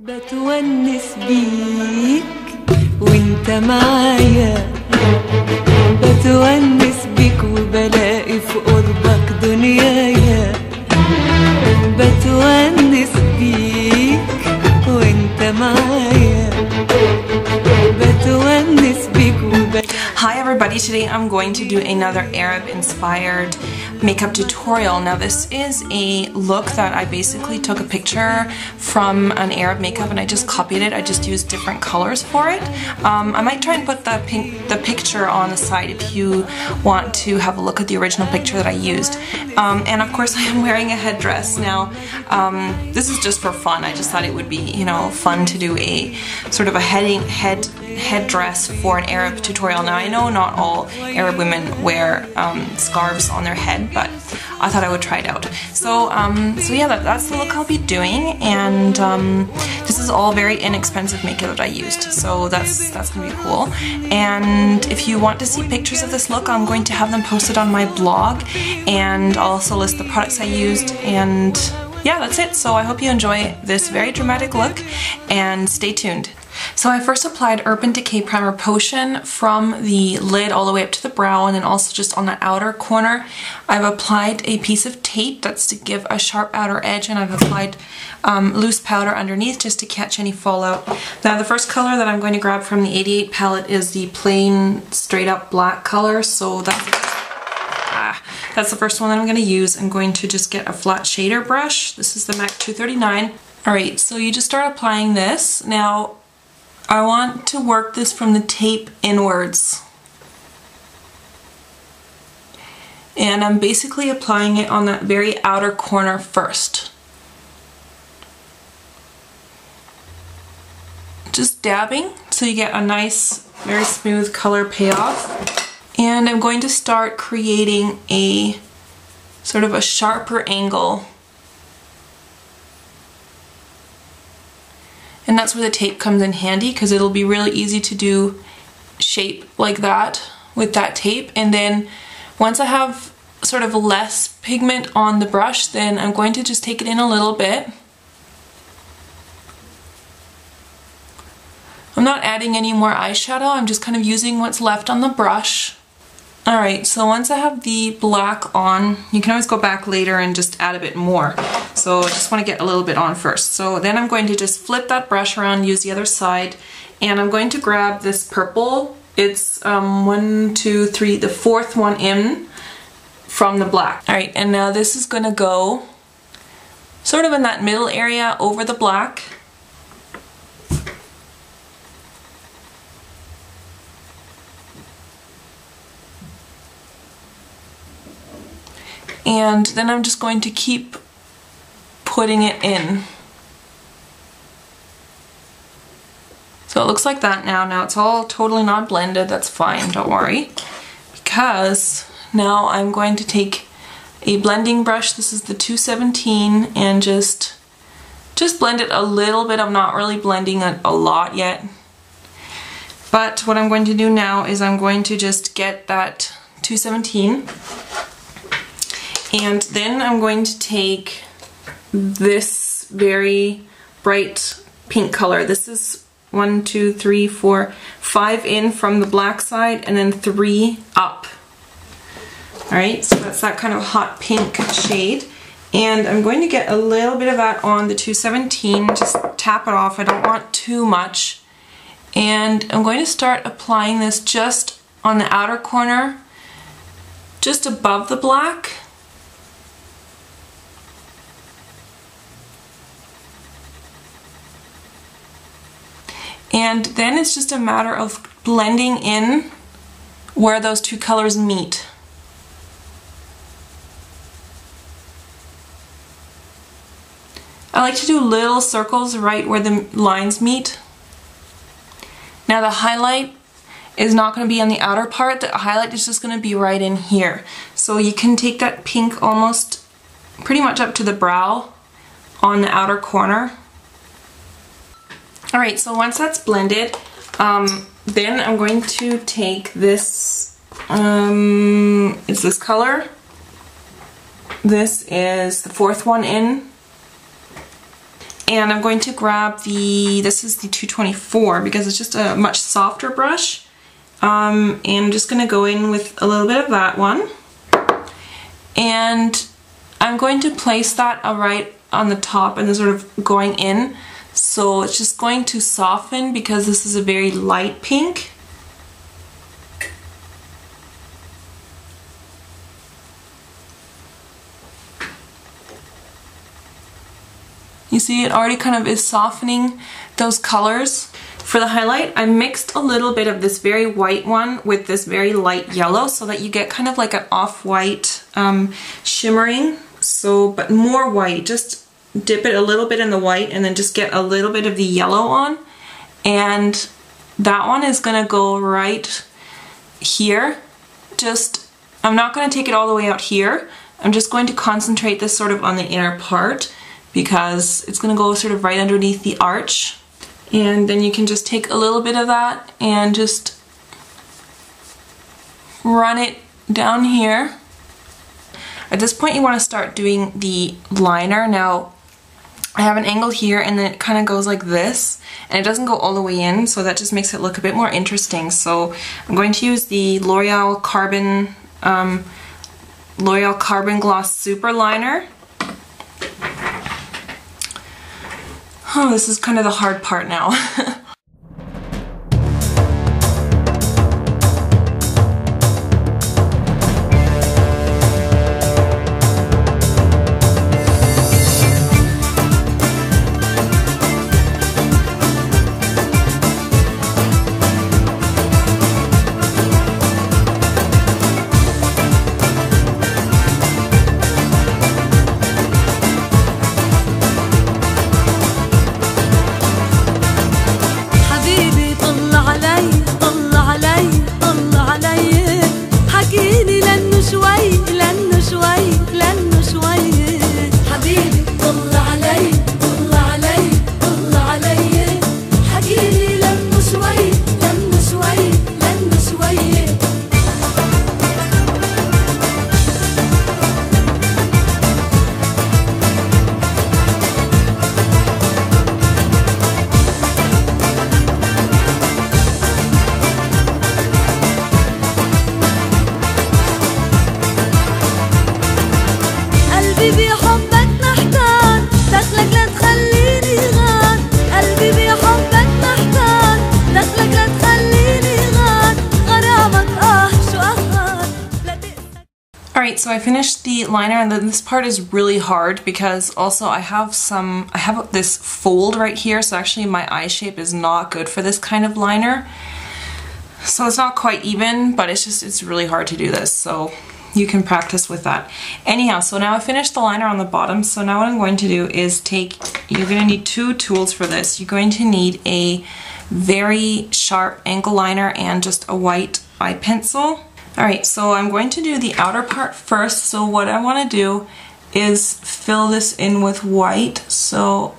بتونس بيك وانت معايا، بتونس بيك وبلاقي في قربك دنيايا، بتونس بيك وانت معايا، بتونس بيك وبلاقي. Hi everybody, today I'm going to do another Arab inspired makeup tutorial. Now this is a look that I basically took a picture from an Arab makeup and I just copied it. I just used different colors for it. I might try and put the picture on the side if you want to have a look at the original picture that I used. And of course I am wearing a headdress now. This is just for fun. I just thought it would be, you know, fun to do a sort of a headdress for an Arab tutorial. Now I know not all Arab women wear scarves on their head, but I thought I would try it out. So, yeah, that's the look I'll be doing, and this is all very inexpensive makeup that I used, so that's gonna be cool. And if you want to see pictures of this look, I'm going to have them posted on my blog, and I'll also list the products I used, and yeah, that's it. So I hope you enjoy this very dramatic look, and stay tuned. So I first applied Urban Decay Primer Potion from the lid all the way up to the brow, and then also just on the outer corner I've applied a piece of tape that's to give a sharp outer edge, and I've applied loose powder underneath just to catch any fallout. Now the first color that I'm going to grab from the 88 palette is the plain straight up black color, so that's the first one that I'm going to use. I'm going to just get a flat shader brush. This is the MAC 239. Alright, so you just start applying this. Now I want to work this from the tape inwards, and I'm basically applying it on that very outer corner first. Just dabbing so you get a nice, very smooth color payoff. And I'm going to start creating a sort of a sharper angle, and that's where the tape comes in handy, because it'll be really easy to do shape like that with that tape. And then once I have sort of less pigment on the brush, then I'm going to just take it in a little bit. I'm not adding any more eyeshadow, I'm just kind of using what's left on the brush. Alright, so once I have the black on, you can always go back later and just add a bit more. So I just want to get a little bit on first. So then I'm going to just flip that brush around, use the other side, and I'm going to grab this purple. It's one, two, three, the fourth one in from the black. Alright, and now this is going to go sort of in that middle area over the black. And then I'm just going to keep putting it in. So it looks like that now. Now it's all totally not blended, that's fine, don't worry. Because now I'm going to take a blending brush, this is the 217, and just blend it a little bit. I'm not really blending it a lot yet. But what I'm going to do now is I'm going to just get that 217. And then I'm going to take this very bright pink color. This is 1, 2, 3, 4, 5 in from the black side, and then 3 up. Alright, so that's that kind of hot pink shade. And I'm going to get a little bit of that on the 217, just tap it off, I don't want too much. And I'm going to start applying this just on the outer corner, just above the black. And then it's just a matter of blending in where those two colors meet. I like to do little circles right where the lines meet. Now the highlight is not going to be on the outer part, the highlight is just going to be right in here. So you can take that pink almost pretty much up to the brow on the outer corner. Alright, so once that's blended, then I'm going to take this, it's this color. This is the fourth one in. And I'm going to grab the, this is the 224 because it's just a much softer brush. And I'm just going to go in with a little bit of that one. And I'm going to place that right on the top and then sort of going in. So it's just going to soften because this is a very light pink. You see it already kind of is softening those colors. For the highlight, I mixed a little bit of this very white one with this very light yellow so that you get kind of like an off-white shimmering, but more white. Just dip it a little bit in the white and then just get a little bit of the yellow on. And that one is gonna go right here. I'm not gonna take it all the way out here. I'm just going to concentrate this sort of on the inner part, because it's going to go sort of right underneath the arch. And then you can just take a little bit of that and just run it down here. At this point you want to start doing the liner. Now I have an angle here and then it kind of goes like this and it doesn't go all the way in, so that just makes it look a bit more interesting. So I'm going to use the L'Oreal Carbon Gloss Super Liner. Oh, this is kind of the hard part now. Alright, so I finished the liner, and then this part is really hard because also I have this fold right here, so actually my eye shape is not good for this kind of liner. So it's not quite even, but it's really hard to do this, so you can practice with that. Anyhow, so now I finished the liner on the bottom, so now what I'm going to do is you're going to need two tools for this. You're going to need a very sharp angle liner and just a white eye pencil. Alright, so I'm going to do the outer part first. So what I want to do is fill this in with white. So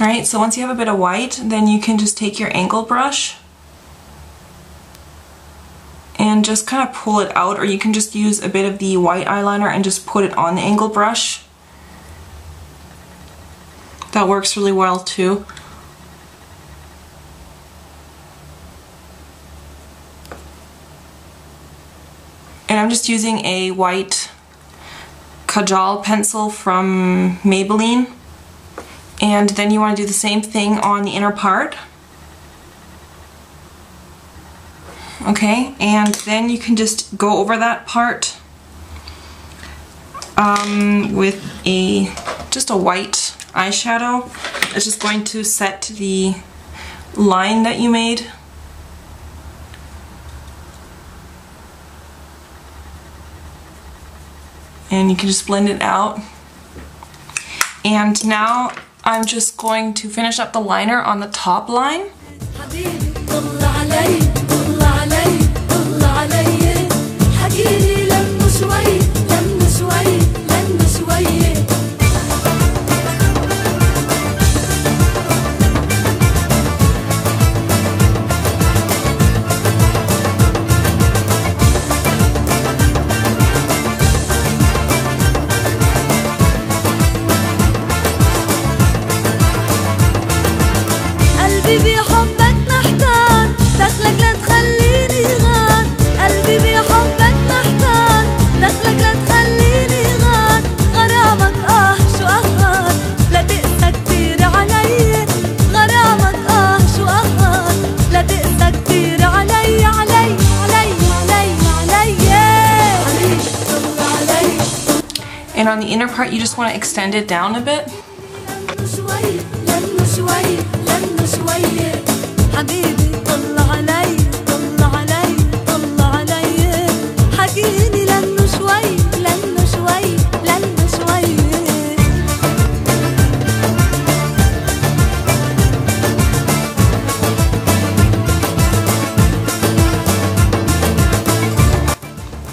alright, so once you have a bit of white, then you can just take your angle brush and just kind of pull it out, or you can just use a bit of the white eyeliner and just put it on the angle brush. That works really well too. And I'm just using a white Kajal pencil from Maybelline. And then you want to do the same thing on the inner part. Okay, and then you can just go over that part with just a white eyeshadow. It's just going to set the line that you made. And you can just blend it out. And now I'm just going to finish up the liner on the top line. And on the inner part, you just want to extend it down a bit.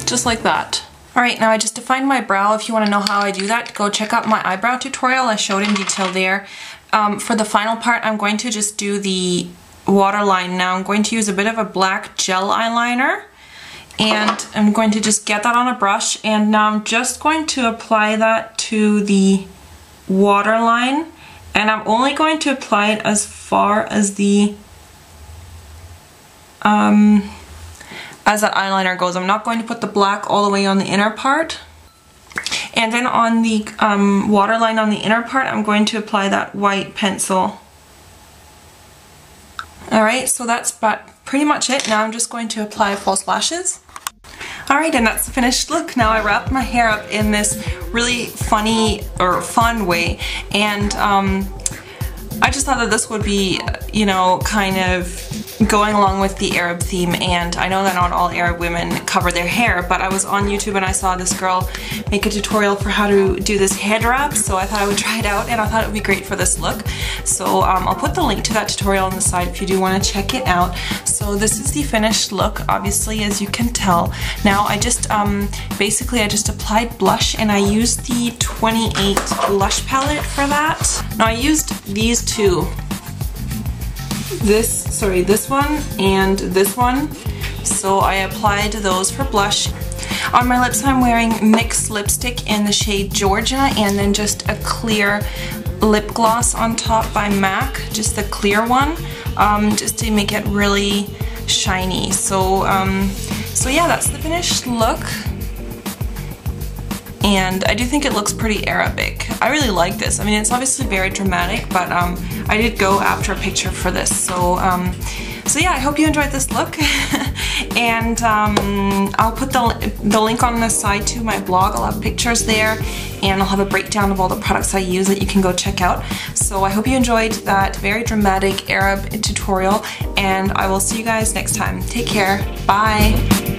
Just like that. Alright, now I just defined my brow. If you want to know how I do that, go check out my eyebrow tutorial. I showed in detail there. For the final part, I'm going to just do the waterline now. I'm going to use a bit of a black gel eyeliner, and I'm going to just get that on a brush, and now I'm just going to apply that to the waterline, and I'm only going to apply it as far as the as that eyeliner goes. I'm not going to put the black all the way on the inner part. And then on the waterline on the inner part, I'm going to apply that white pencil. Alright, so that's about pretty much it. Now I'm just going to apply false lashes. Alright, and that's the finished look. Now I wrapped my hair up in this really funny or fun way, and I just thought that this would be, you know, kind of going along with the Arab theme, and I know that not all Arab women cover their hair, but I was on YouTube and I saw this girl make a tutorial for how to do this head wrap, so I thought I would try it out, and I thought it would be great for this look. So I'll put the link to that tutorial on the side if you do want to check it out. So this is the finished look, obviously, as you can tell. Now I just, basically I just applied blush, and I used the 28 blush palette for that. Now I used these two. This one and this one. So I applied those for blush. On my lips, I'm wearing NYX lipstick in the shade Georgia, and then just a clear lip gloss on top by MAC, just the clear one, just to make it really shiny. So, so yeah, that's the finished look. And I do think it looks pretty Arabic. I really like this. I mean, it's obviously very dramatic, but I did go after a picture for this. So, so yeah, I hope you enjoyed this look. And I'll put the link on the side to my blog. I'll have pictures there, and I'll have a breakdown of all the products I use that you can go check out. So I hope you enjoyed that very dramatic Arab tutorial, and I will see you guys next time. Take care. Bye.